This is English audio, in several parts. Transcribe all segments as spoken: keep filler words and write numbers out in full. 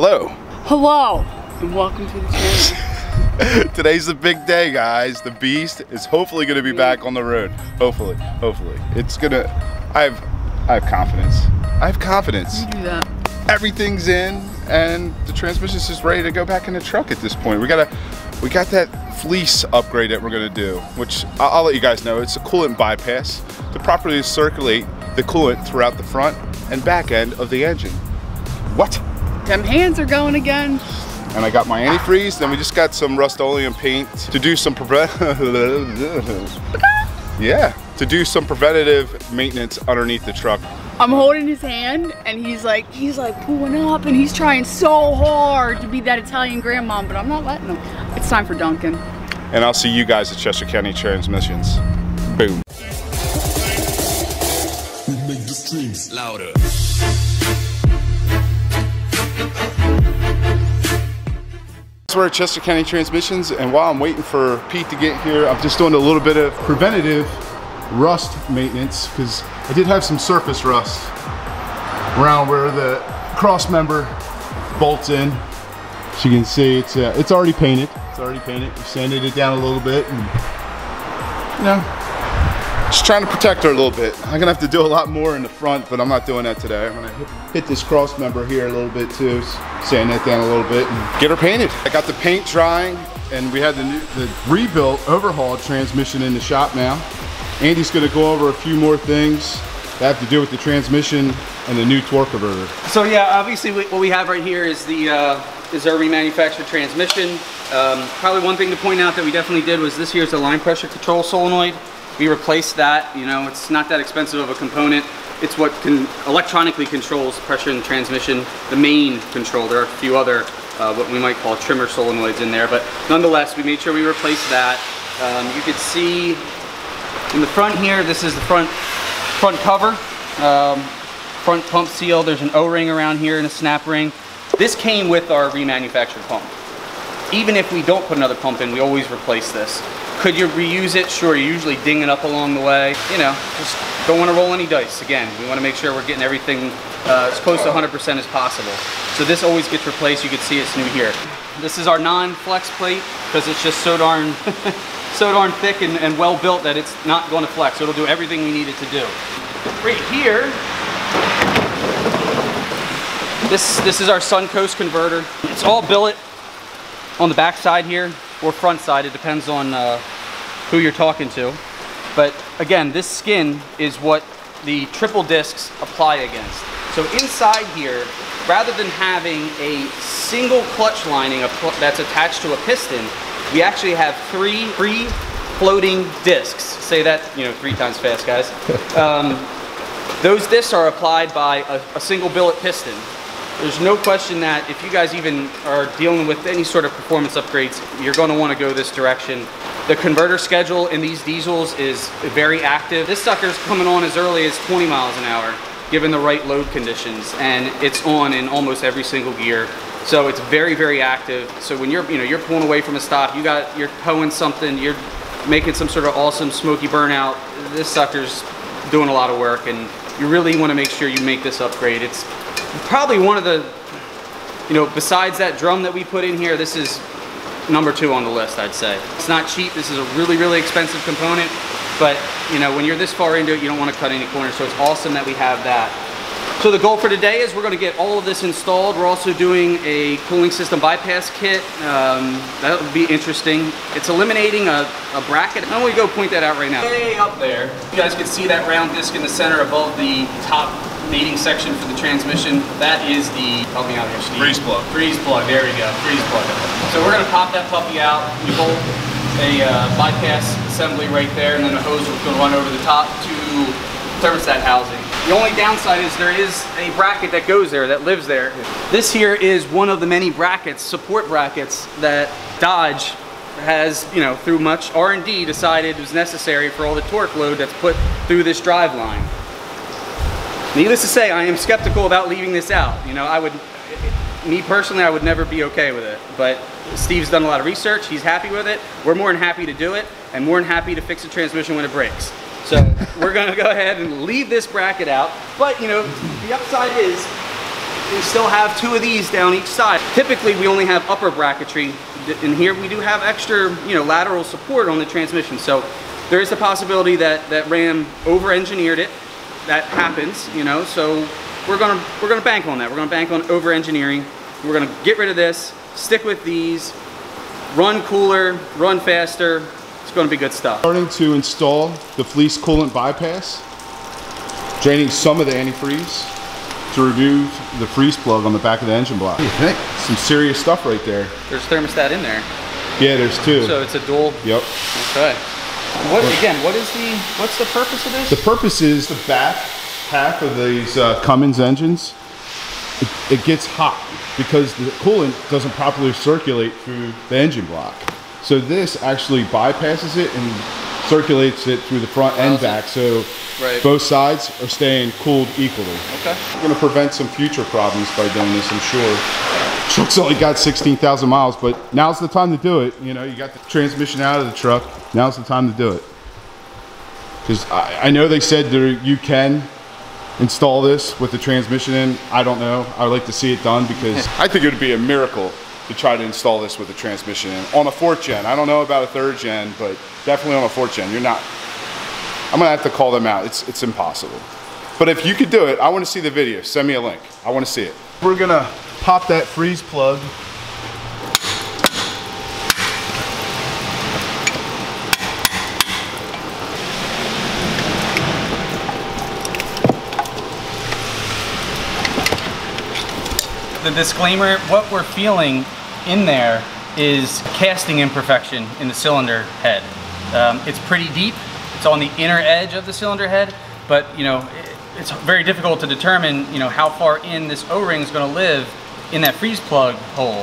Hello. Hello. And welcome to the channel. Today's the big day, guys. The beast is hopefully going to be yeah. back on the road. Hopefully. Hopefully. It's going to... I have I have confidence. I have confidence. You do that. Everything's in, and the transmission's just ready to go back in the truck at this point. We got we got that Fleece upgrade that we're going to do, which I'll, I'll let you guys know. It's a coolant bypass to properly circulate the coolant throughout the front and back end of the engine. What? Them hands are going again. And I got my antifreeze, then we just got some Rust-Oleum paint to do some prevent yeah, to do some preventative maintenance underneath the truck. I'm holding his hand and he's like, he's like pulling up and he's trying so hard to be that Italian grandmom, but I'm not letting him. It's time for Duncan. And I'll see you guys at Chester County Transmissions. Boom. We make the streams louder. So we're at Chester County Transmissions, and while I'm waiting for Pete to get here, I'm just doing a little bit of preventative rust maintenance, because I did have some surface rust around where the cross member bolts in. As you can see, it's uh, it's already painted. It's already painted. We sanded it down a little bit, and you know, just trying to protect her a little bit. I'm gonna have to do a lot more in the front, but I'm not doing that today. I'm gonna hit, hit this cross member here a little bit too, sand that down a little bit, and get her painted. I got the paint drying, and we had the new, the rebuilt, overhauled transmission in the shop now. Andy's gonna go over a few more things that have to do with the transmission and the new torque converter. So yeah, obviously we, what we have right here is the uh, is our remanufactured transmission. Um, probably one thing to point out that we definitely did was this here's the line pressure control solenoid. We replaced that. You know, it's not that expensive of a component. It's what can electronically controls pressure and transmission, the main control. There are a few other uh, what we might call trimmer solenoids in there, but nonetheless, we made sure we replaced that. Um, you could see in the front here, this is the front front cover, um, front pump seal. There's an O-ring around here and a snap ring. This came with our remanufactured pump. Even if we don't put another pump in, we always replace this. Could you reuse it? Sure, you usually ding it up along the way. You know, just don't want to roll any dice. Again, we want to make sure we're getting everything uh, as close to one hundred percent as possible. So this always gets replaced. You can see it's new here. This is our non-flex plate because it's just so darn so darn thick and, and well built that it's not going to flex. It'll do everything we need it to do. Right here, this, this is our Suncoast converter. It's all billet on the back side here, or front side. It depends on uh, who you're talking to. But again, this skin is what the triple discs apply against. So inside here, rather than having a single clutch lining that's attached to a piston, we actually have three free floating discs. Say that, you know, three times fast, guys. Um, those discs are applied by a, a single billet piston. There's no question that if you guys even are dealing with any sort of performance upgrades, you're going to want to go this direction. The converter schedule in these diesels is very active. This sucker's coming on as early as twenty miles an hour, given the right load conditions, and it's on in almost every single gear. So it's very, very active. So when you're, you know, you're pulling away from a stop, you got, you're towing something, you're making some sort of awesome smoky burnout, this sucker's doing a lot of work, and you really want to make sure you make this upgrade. It's probably one of the, you know, besides that drum that we put in here, this is number two on the list, I'd say. It's not cheap. This is a really, really expensive component, but you know, when you're this far into it, you don't want to cut any corners. So it's awesome that we have that. So the goal for today is we're going to get all of this installed. We're also doing a cooling system bypass kit. Um, that would be interesting. It's eliminating a, a bracket. I'm going to go point that out right now. Way up there, you guys can see that round disc in the center above the top mating section for the transmission. That is the, help me out here, Steve. Freeze plug. Freeze plug, there we go, freeze plug. So we're going to pop that puppy out. We bolt a uh, bypass assembly right there, and then a hose will run over the top to thermostat housing. The only downside is there is a bracket that goes there, that lives there. This here is one of the many brackets, support brackets, that Dodge has, you know, through much R and D decided was necessary for all the torque load that's put through this drive line. Needless to say, I am skeptical about leaving this out. You know, I would, me personally, I would never be okay with it. But Steve's done a lot of research, he's happy with it. We're more than happy to do it, and more than happy to fix the transmission when it breaks. So we're gonna go ahead and leave this bracket out. But you know, the upside is We still have two of these down each side. Typically, we only have upper bracketry. In here, we do have extra, you know, lateral support on the transmission. So there is the possibility that, that Ram over-engineered it. That happens, you know, so we're gonna, we're gonna bank on that. We're gonna bank on over-engineering. We're gonna get rid of this, stick with these, run cooler, run faster. It's gonna be good stuff. Starting to install the Fleece coolant bypass, draining some of the antifreeze to remove the freeze plug on the back of the engine block. What do you think? Some serious stuff right there. There's thermostat in there. Yeah, there's two. So it's a dual. Yep. Okay. What again? What is the? What's the purpose of this? The purpose is the back half of these uh, Cummins engines. It, it gets hot because the coolant doesn't properly circulate through the engine block. So this actually bypasses it and circulates it through the front and awesome. back. So. Right. Both sides are staying cooled equally. Okay. We're going to prevent some future problems by doing this, I'm sure. Truck's only got sixteen thousand miles, but now's the time to do it. You know, you got the transmission out of the truck. Now's the time to do it. Because I, I know they said there, you can install this with the transmission in. I don't know. I would like to see it done because I think it would be a miracle to try to install this with a transmission in. On a fourth gen. I don't know about a third gen, but definitely on a fourth gen. You're not... I'm gonna have to call them out. It's, it's impossible. But if you could do it, I wanna see the video. Send me a link. I wanna see it. We're gonna pop that freeze plug. The disclaimer, what we're feeling in there is casting imperfection in the cylinder head. Um, it's pretty deep. It's on the inner edge of the cylinder head, but you know, it, it's very difficult to determine, you know, how far in this O-ring is going to live in that freeze plug hole.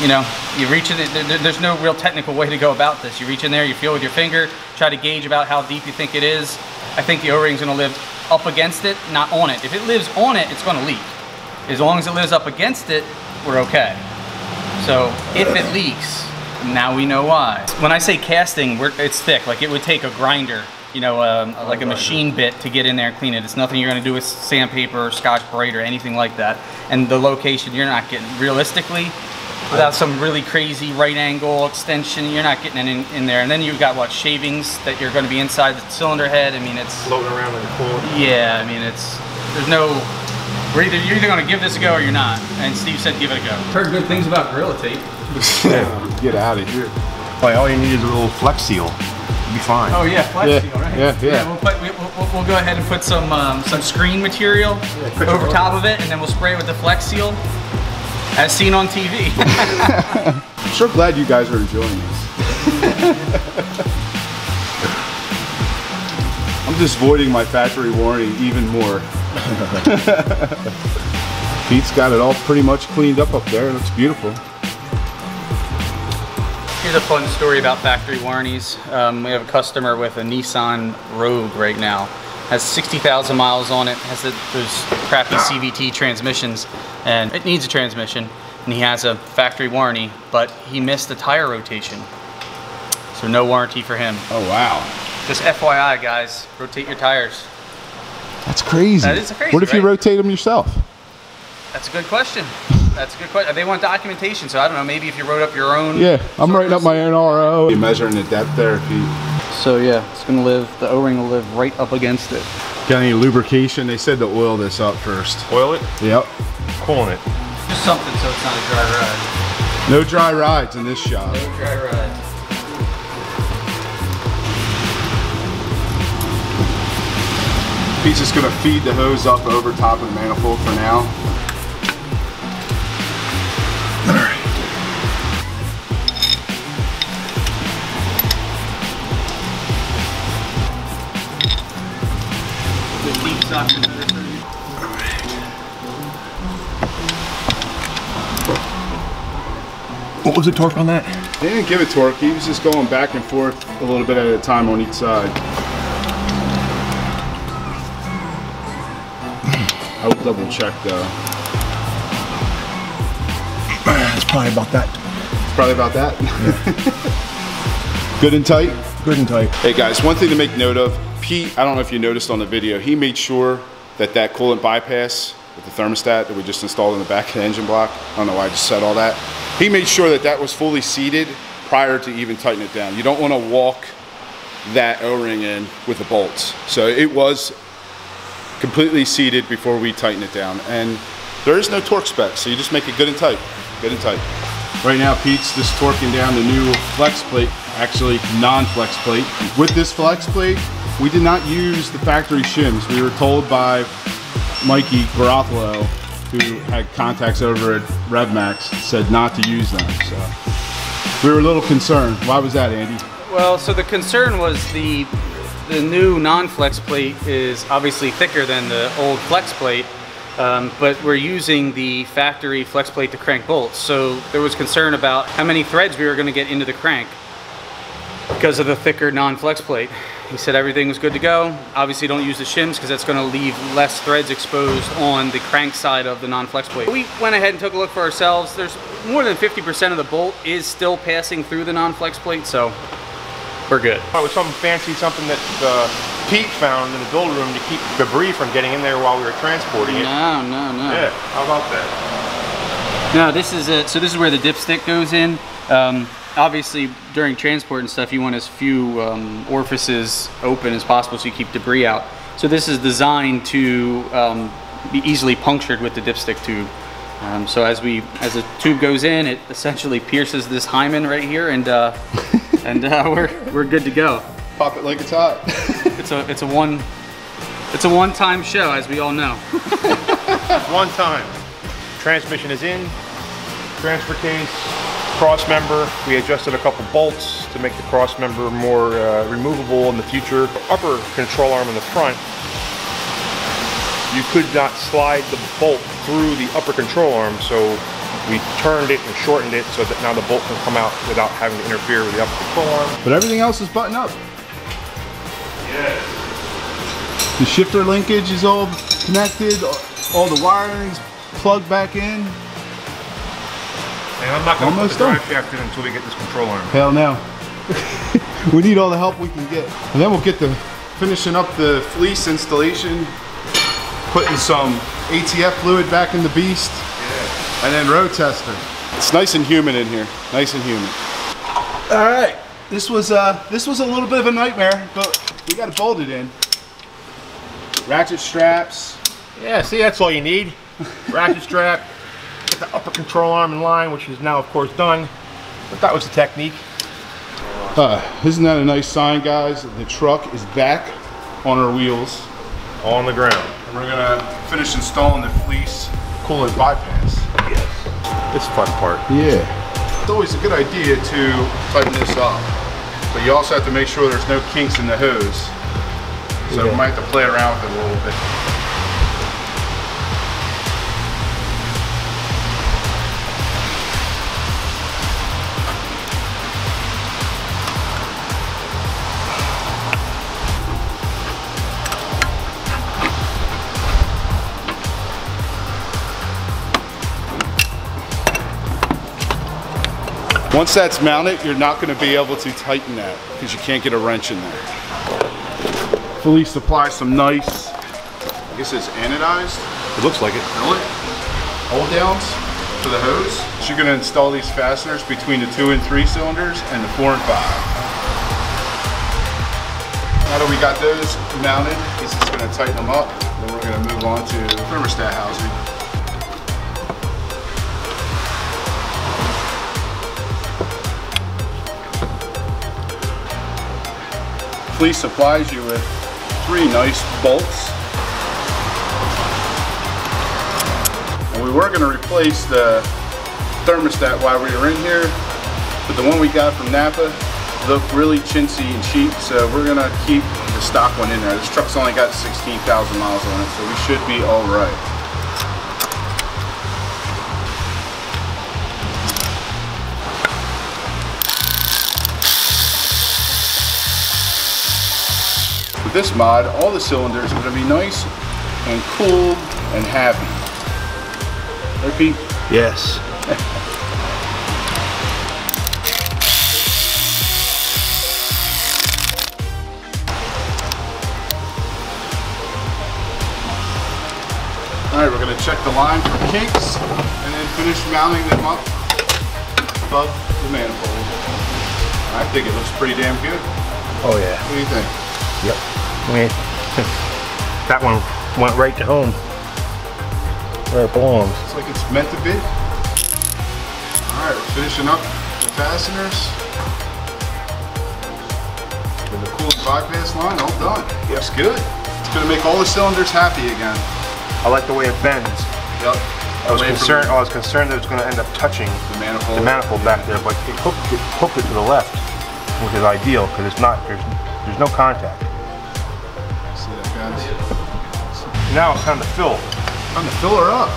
You know, you reach in it, there, there's no real technical way to go about this. You reach in there, you feel with your finger, try to gauge about how deep you think it is. I think the O-ring is going to live up against it, not on it. If it lives on it, it's going to leak. As long as it lives up against it, we're okay. So if it leaks, now we know why. When I say casting, we're, it's thick. Like it would take a grinder, you know, um, like a grinder. machine bit to get in there and clean it. It's nothing you're gonna do with sandpaper or Scotch Brite or anything like that. And the location, you're not getting, realistically, without some really crazy right angle extension, you're not getting it in, in there. And then you've got what, shavings that you're gonna be inside the cylinder head. I mean, it's- floating around in the pool. Yeah, I mean, it's, there's no, we're either, you're either gonna give this a go or you're not. And Steve said give it a go. Heard good things about Gorilla Tape. Get out of here. Like, all you need is a little Flex Seal. You'll be fine. Oh yeah, Flex yeah. Seal, right? Yeah, yeah. yeah we'll, put, we'll, we'll go ahead and put some um, some screen material yeah, over roll. top of it, and then we'll spray it with the Flex Seal, as seen on T V. I'm sure glad you guys are enjoying this. I'm just voiding my factory warranty even more. Pete's got it all pretty much cleaned up up there. It looks beautiful. Here's a fun story about factory warranties. Um, we have a customer with a Nissan Rogue right now. Has sixty thousand miles on it, has the, those crappy C V T transmissions, and it needs a transmission, and he has a factory warranty, but he missed a tire rotation. So no warranty for him. Oh, wow. Just F Y I, guys, rotate your tires. That's crazy. That is crazy, What if right? you rotate them yourself? That's a good question. That's a good question. They want documentation, so I don't know, maybe if you wrote up your own... Yeah, I'm writing up my own R O. You're measuring the depth there, Pete. So yeah, it's gonna live, the O-ring will live right up against it. Got any lubrication? They said to oil this up first. Oil it? Yep. Cooling it. Just something so it's not a dry ride. No dry rides in this shop. No dry rides. Pete's just gonna feed the hose up over top of the manifold for now. What was the torque on that? They didn't give it torque. He was just going back and forth a little bit at a time on each side. I will double check though. It's probably about that. It's probably about that. Yeah. Good and tight? Good and tight. Hey guys, one thing to make note of, Pete, I don't know if you noticed on the video, he made sure that that coolant bypass with the thermostat that we just installed in the back of the engine block. I don't know why I just said all that. He made sure that that was fully seated prior to even tightening it down. You don't want to walk that O-ring in with the bolts. So it was completely seated before we tighten it down. And there is no torque spec, so you just make it good and tight, good and tight. Right now, Pete's just torquing down the new flex plate, actually non-flex plate. With this flex plate, we did not use the factory shims. We were told by Mikey Garofalo, who had contacts over at REVMAX, said not to use them. So we were a little concerned. Why was that, Andy? Well, so the concern was the the new non-flex plate is obviously thicker than the old flex plate. Um, but we're using the factory flex plate to crank bolts, so there was concern about how many threads we were going to get into the crank because of the thicker non-flex plate. He said everything was good to go. Obviously don't use the shims because that's going to leave less threads exposed on the crank side of the non-flex plate. We went ahead and took a look for ourselves. There's more than fifty percent of the bolt is still passing through the non-flex plate, so we're good. It was something fancy, something that's uh... Pete found in the build room to keep debris from getting in there while we were transporting it. No, no, no. Yeah, how about that? No, this is it. So this is where the dipstick goes in. Um, obviously, during transport and stuff, you want as few um, orifices open as possible so you keep debris out. So this is designed to um, be easily punctured with the dipstick tube. Um, so as we, as the tube goes in, it essentially pierces this hymen right here, and uh, and uh, we're we're good to go. Pop it like it's hot. It's a it's a one it's a one-time show, as we all know. One time. Transmission is in, transfer case, cross member. We adjusted a couple bolts to make the cross member more uh, removable in the future. Upper control arm in the front, you could not slide the bolt through the upper control arm, so we turned it and shortened it so that now the bolt can come out without having to interfere with the upper control arm. But everything else is buttoned up. Yes. The shifter linkage is all connected, all the wiring's plugged back in. And I'm not going to put the drive shaft in until we get this control arm. Hell no. We need all the help we can get. And then we'll get to finishing up the Fleece installation, putting some A T F fluid back in the beast, yeah. And then road testing. It's nice and humid in here, nice and humid. All right. This was, uh, this was a little bit of a nightmare, but we got it bolted in. Ratchet straps. Yeah, see, that's all you need. Ratchet strap, get the upper control arm in line, which is now, of course, done. But that was the technique. Uh, isn't that a nice sign, guys? The truck is back on our wheels. On the ground. And we're going to finish installing the Fleece coolant bypass. Yes. It's the fun part. Yeah. It's always a good idea to tighten this up. But you also have to make sure there's no kinks in the hose. So yeah. We might have to play around with it a little bit. Once that's mounted, you're not going to be able to tighten that because you can't get a wrench in there. Fleece supplies some nice, I guess it's anodized. It looks like it. Billet, hold downs for the hose. So you're going to install these fasteners between the two and three cylinders and the four and five. Now that we got those mounted, this is going to tighten them up. Then we're going to move on to the thermostat housing. Fleece supplies you with three nice bolts. And we were going to replace the thermostat while we were in here, but the one we got from Napa looked really chintzy and cheap, so we're going to keep the stock one in there. This truck's only got sixteen thousand miles on it, so we should be all right. This mod, all the cylinders are going to be nice and cool and happy. Right, Pete? Yes. All right, we're going to check the line for kinks and then finish mounting them up above the manifold. I think it looks pretty damn good. Oh yeah. What do you think? Yep. I mean, that one went right to home where it belongs. It's like it's meant to be. All right, we're finishing up the fasteners. With the coolant bypass line, all done. Looks good. It's going to make all the cylinders happy again. I like the way it bends. Yep. I was concerned. I was concerned that it was going to end up touching the manifold, the manifold back there, but it hooked, it hooked it to the left, which is ideal because it's not there's there's no contact. See that, guys? Now it's time to fill. Time to fill her up.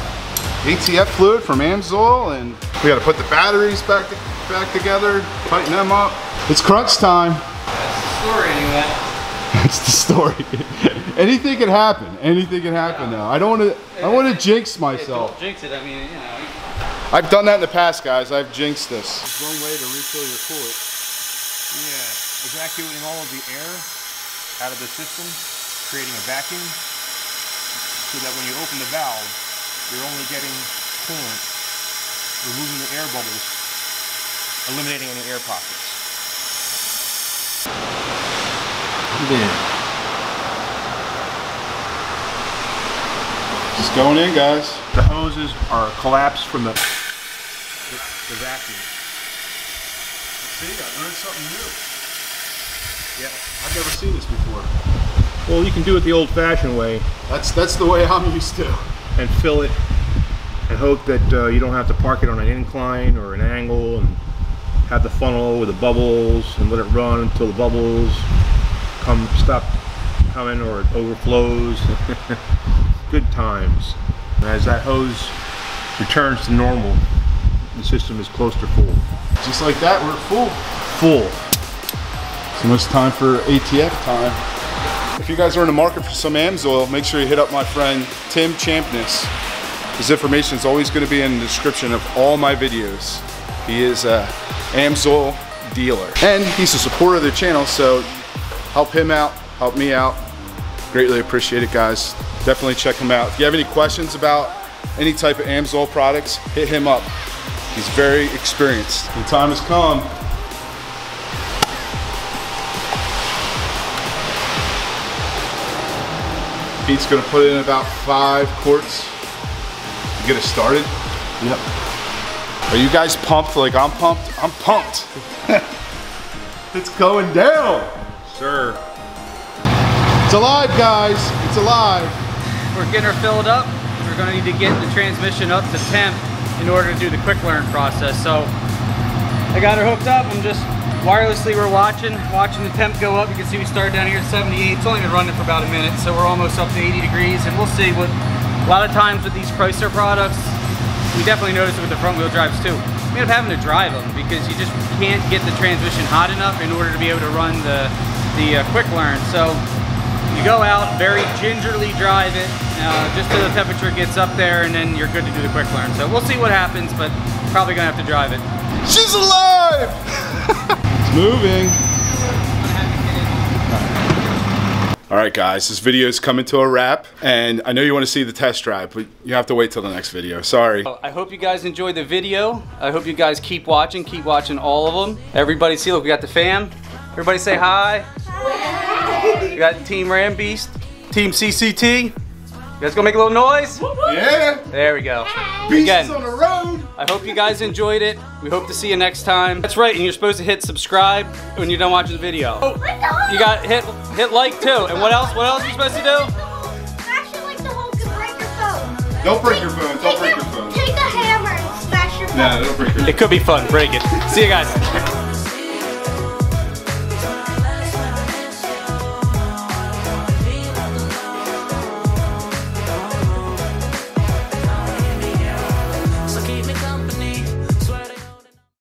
A T F fluid from AMSOIL, and we got to put the batteries back to, back together, tighten them up. It's crunch time. That's the story anyway. That's the story. Anything can happen. Anything can happen yeah. now. I don't want to. I want to jinx myself. Don't jinx it. I mean, you know. I've done that in the past, guys. I've jinxed this. There's one way to refill your coolant. Yeah, evacuating all of the air out of the system, creating a vacuum, so that when you open the valve, you're only getting coolant, removing the air bubbles, eliminating any air pockets. Yeah. Just going in, guys. The hoses are collapsed from the, the, the vacuum. Let's see, I learned something new. Yeah, I've never seen this before. Well, you can do it the old-fashioned way. That's that's the way I'm used to. And fill it, and hope that uh, you don't have to park it on an incline or an angle, and have the funnel with the bubbles, and let it run until the bubbles come stop coming or it overflows. Good times. As that hose returns to normal, the system is close to full. Just like that, we're full. Full. So it's time for A T F time. If you guys are in the market for some AMSOIL, make sure you hit up my friend Tim Champness. His information is always going to be in the description of all my videos. He is a AMSOIL dealer, and he's a supporter of the channel. So help him out, help me out. Greatly appreciate it, guys. Definitely check him out. If you have any questions about any type of AMSOIL products, hit him up. He's very experienced. The time has come. Pete's gonna put in about five quarts to get us started. Yep. Are you guys pumped like I'm pumped? I'm pumped. It's going down. Sure. It's alive, guys. It's alive. We're getting her filled up. We're going to need to get the transmission up to temp in order to do the quick learn process. So I got her hooked up. I'm just wirelessly, we're watching, watching the temp go up. You can see we start down here at seventy-eight. It's only been running for about a minute, so we're almost up to eighty degrees. And we'll see what, a lot of times with these Chrysler products, we definitely notice it with the front wheel drives too. We end up having to drive them because you just can't get the transmission hot enough in order to be able to run the, the uh, quick learn. So you go out, very gingerly drive it, uh, just till the temperature gets up there, and then you're good to do the quick learn. So we'll see what happens, but probably gonna have to drive it. She's alive! It's moving. All right, guys, this video is coming to a wrap, and I know you want to see the test drive, but you have to wait till the next video. Sorry. I hope you guys enjoyed the video. I hope you guys keep watching, keep watching all of them. Everybody see, look, we got the fam. Everybody say hi. We got Team Ram Beast, Team C C T. You guys gonna make a little noise? Yeah. There we go. Beast is on the road. I hope you guys enjoyed it. We hope to see you next time. That's right, and you're supposed to hit subscribe when you're done watching the video. Oh, you got hit hit like too. And what else? What else are you supposed to do? Actually, like the Hulk and break your phone. Don't break your phone. Don't break your phone. Take the hammer and smash your phone. Nah, don't break your phone. It could be fun. Break it. See you guys.